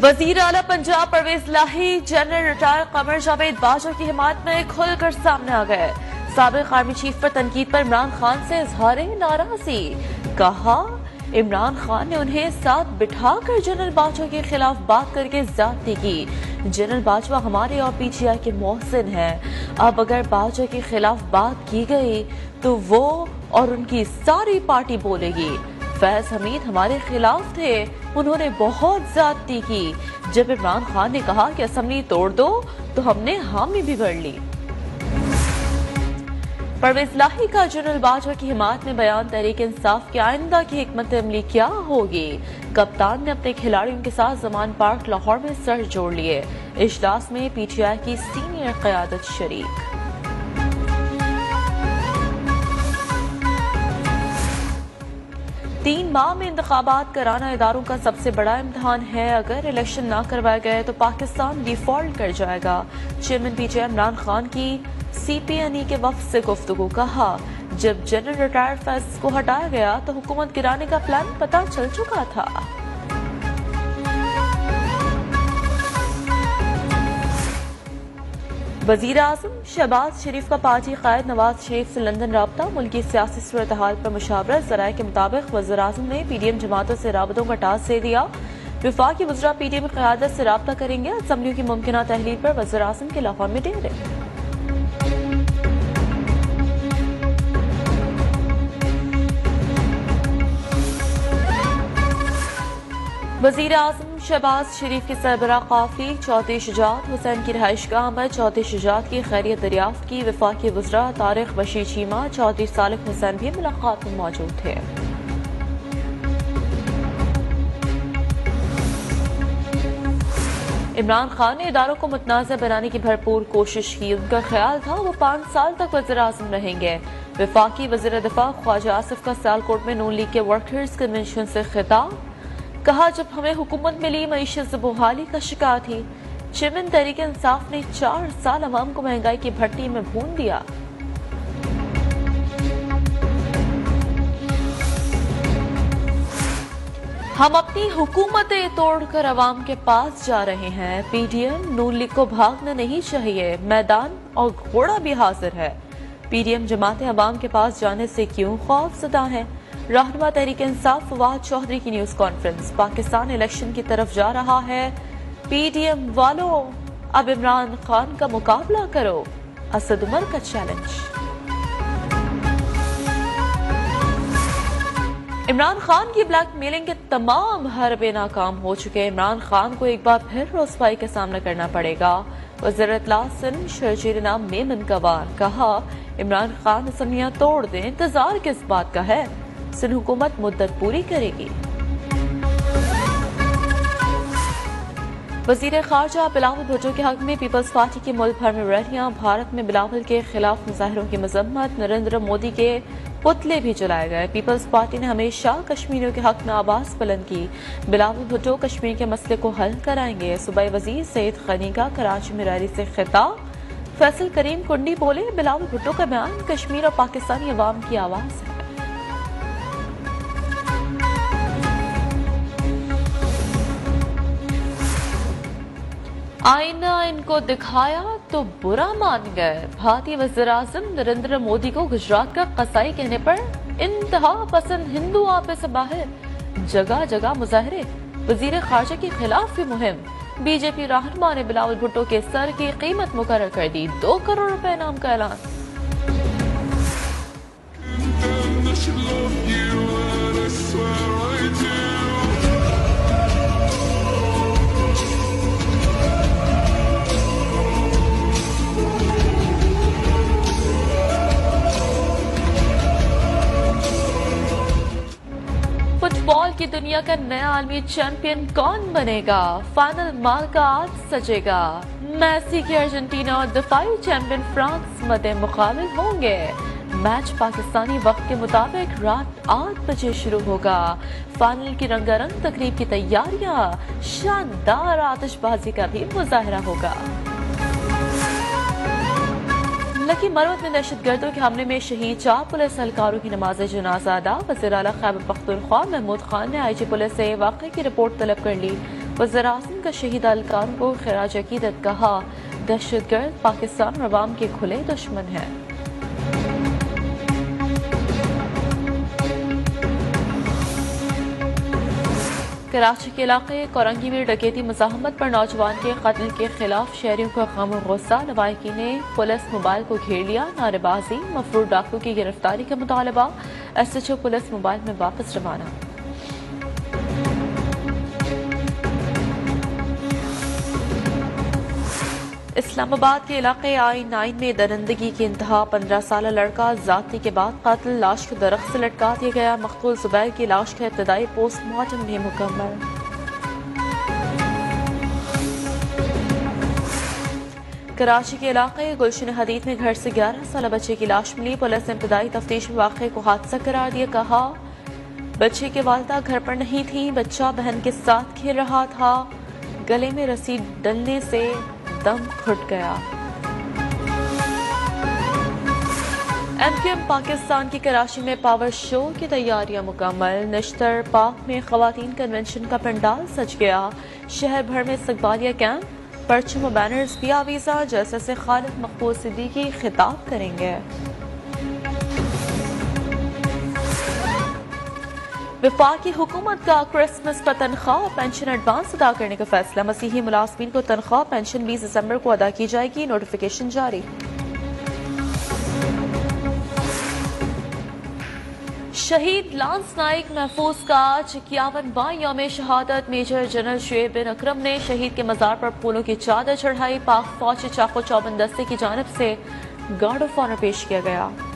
वजीर आला Punjab Parvez Lahiri general retire Qamar Javed Bajwa की हिमायत में खुलकर सामने आ गए। साबिक आर्मी चीफ पर तनकीद पर इमरान खान से इजहार नाराजगी, कहा इमरान खान ने उन्हें साथ बिठाकर जनरल बाजवा के खिलाफ बात करके ज्यादती की। जनरल बाजवा हमारे और पीजीआई के मोहसिन हैं, अब अगर बाजवा के खिलाफ बात की गई तो वो और उनकी सारी पार्टी बोलेगी। फैज हमीद हमारे खिलाफ थे, उन्होंने बहुत ज्यादती की। जब इमरान खान ने कहा कि असेंबली तोड़ दो तो हमने हामी भी भर ली। परवेज लाहिरी का जनरल बाजवा की हिमायत में बयान तहरीक इंसाफ के आइंदा की हिकमत अमली क्या होगी। कप्तान ने अपने खिलाड़ियों के साथ जमान पार्क लाहौर में सर जोड़ लिए। इजलास में पीटीआई की सीनियर क़यादत शरीक। तीन माह में इंतखाबात कराना इदारों का सबसे बड़ा इम्तहान है। अगर इलेक्शन ना करवाए गए तो पाकिस्तान डिफॉल्ट कर जाएगा। चेयरमैन पीटीआई इमरान खान की सीपीएनई के वफ्द से गुफ्तगू, कहा जब जनरल रिटायर्ड फैज को हटाया गया तो हुकूमत गिराने का प्लान पता चल चुका था। वजीर आजम शहबाज शरीफ का पार्टी कायद नवाज शरीफ से लंदन राबता। मुल्की सियासी सूरत हाल पर मुशावरत। ज़राए के मुताबिक वज़ीर आजम ने पीडीएम जमातों से राबतों का टास्क दे दिया। वफाकी वज़रा पीडीएम क़यादत से राबता करेंगे। असम्बलियों की मुमकिन तहलील पर वज़ीर आजम के लाहौर में डेरे। वज़ीर आज़म शहबाज शरीफ के सरबराह काफिले चौधरी शुजात हुसैन की रहायशगाह में चौधरी शुजात की खैरियत दरियाफ्त की। वफाकी वज़रा तारिक बशीर चीमा, चौधरी सालिक हुसैन भी मुलाकात में मौजूद थे। इमरान खान ने इदारों को मुतनाज़ बनाने की भरपूर कोशिश की। उनका ख्याल था वो 5 साल तक वज़ीर आज़म रहेंगे। वफाकी वज़ीर दिफा ख्वाजा आसिफ का सियालकोट में नून लीग के वर्कर्स कन्वेंशन से खिताब, कहा जब हमें हुकूमत मिली मईशत से बहाली का शिकार थी। चेयरमैन तहरीक इंसाफ ने 4 साल अवाम को महंगाई की भट्टी में भून दिया। हम अपनी हुकूमतें तोड़कर अवाम के पास जा रहे हैं। पीडीएम नून लीग को भागना नहीं चाहिए, मैदान और घोड़ा भी हाजिर है। पीडीएम जमातें अवाम के पास जाने से क्यों खौफजदा है। रहनुमा तहरीक इंसाफ फवाद चौधरी की न्यूज कॉन्फ्रेंस, पाकिस्तान इलेक्शन की तरफ जा रहा है, पीडीएम वालों अब इमरान खान का मुकाबला करो, असद उमर का चैलेंज। इमरान खान की ब्लैकमेलिंग के तमाम हरबे नाकाम हो चुके हैं। इमरान खान को एक बार फिर रोसवाई का सामना करना पड़ेगा। वज़ीर इत्तला सिंध शर्जीर नाम मेमन कवार, कहा इमरान खान असम्बलियां तोड़ दें, इंतजार किस बात का है, सिंध हुकूमत मुद्दत पूरी करेगी। वजीर खारजा बिलावल भुट्टो के हक में पीपल्स पार्टी की मुल्क भर में रैलियां। भारत में बिलावल के खिलाफ मुजाहिरों की मजम्मत, नरेंद्र मोदी के पुतले भी जलाए गए। पीपल्स पार्टी ने हमेशा कश्मीरियों के हक में आवाज बुलंद की। बिलावल भुट्टो कश्मीर के मसले को हल कराएंगे। सूबाई वजीर सईद घनी का कराची में रैली से खिताब। फैसल करीम कुंडी बोले बिलावल भुट्टो का बयान कश्मीर और पाकिस्तानी अवाम की आवाज है। आईना इनको दिखाया तो बुरा मान गए। भारतीय वज़ीर-ए-आज़म नरेंद्र मोदी को गुजरात का कसाई कहने पर इंतहा पसंद हिंदू आपे से बाहर, जगह जगह मुजाहरे, वजीर खारजा के खिलाफ भी मुहिम। बीजेपी रहनुमा ने बिलावल भुट्टो के सर की कीमत मुकर्रर कर दी, 2 करोड़ रुपए इनाम का ऐलान। फुटबॉल की दुनिया का नया आलमी चैंपियन कौन बनेगा, फाइनल माल का आज सजेगा। मेसी के अर्जेंटीना और दफाई चैंपियन फ्रांस मध्य मुकाबले होंगे। मैच पाकिस्तानी वक्त के मुताबिक रात 8 बजे शुरू होगा। फाइनल की रंगारंग तकरीब की तैयारियां, शानदार आतिशबाजी का भी मुजाहरा होगा। लकी मरवत में दहशतगर्दों के हमले में शहीद 4 पुलिस अहलकारों की नमाज जनाजा अदा। वज़ीर आला खैबर पख्तूनख्वा महमूद खान ने आईजी पुलिस से वाक़े की रिपोर्ट तलब कर ली। वज़ीर आज़म का शहीद अलकान को खराज अकीदत कहा। दहशतगर्द पाकिस्तान और अवाम के खुले दुश्मन हैं। कराची के इलाके कोरंगी में डकैती मुजाहमत पर नौजवान के कत्ल के खिलाफ शहरियों का गम और गुस्सा। रवायकी ने पुलिस मोबाइल को घेर लिया। नारेबाजी, मफरूर डाकू की गिरफ्तारी का मुतालबा। SHO पुलिस मोबाइल में वापस रवाना। इस्लामाबाद के इलाके I-9 में दरिंदगी की इंतहा। 15 साल लड़का जाती के बाद कत्ल, लाश को दरख्त से लटका दिया गया। मकतूल जुबैर की लाश का इब्तदाई पोस्टमार्टम भी मुकम्मल। कराची के इलाके गुलशन हदीद में घर से 11 साल बच्चे की लाश मिली। पुलिस ने इब्तदाई तफ्तीश में वाक़े को हादसा करार दिया। कहा बच्चे के वालिदा घर पर नहीं थी, बच्चा बहन के साथ खेल रहा था, गले में रस्सी डलने से दम घुट गया। MQM पाकिस्तान की कराची में पावर शो की तैयारियां मुकम्मल। नश्तर पार्क में खवातीन कन्वेंशन का पंडाल सज गया। शहर भर में इस्तकबालिया कैंप, परचम बैनर्स भी आवीज़ा। जलसे से खालिद मकबूल सिद्दीकी खिताब करेंगे। वफाकी हुकूमत का क्रिसमस पर तनख्वाह और पेंशन एडवांस अदा करने का फैसला। मसीही मुलाजमीन को तनख्वाह पेंशन 20 दिसंबर को अदा की जाएगी। नोटिफिकेशन जारी। शहीद लांस नाइक महफूज का 51वां यौम शहादत। मेजर जनरल शब बिन अकरम ने शहीद के मज़ार पर फूलों की चादर चढ़ाई। पाक फौज चाको चौबंद दस्ते की जानब से गार्ड ऑफ ऑनर पेश किया गया।